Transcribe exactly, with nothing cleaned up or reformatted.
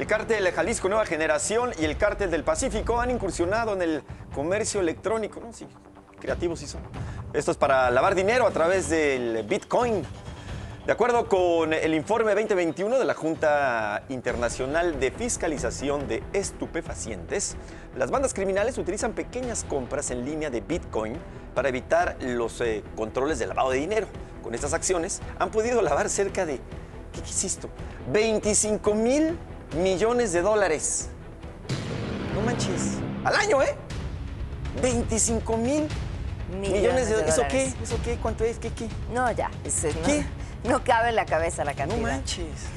El Cártel de Jalisco Nueva Generación y el Cártel del Pacífico han incursionado en el comercio electrónico. ¿No? Sí, creativos sí son. Esto es para lavar dinero a través del Bitcoin. De acuerdo con el informe veinte veintiuno de la Junta Internacional de Fiscalización de Estupefacientes, las bandas criminales utilizan pequeñas compras en línea de Bitcoin para evitar los eh, controles de lavado de dinero. Con estas acciones han podido lavar cerca de, ¿qué es esto? veinticinco mil millones de dólares. No manches. Al año, ¿eh? veinticinco mil millones de dólares. ¿Eso qué? ¿Eso qué? ¿Cuánto es? ¿Qué? ¿Qué? No, ya. ¿Qué? No. No cabe en la cabeza la cantidad. No manches.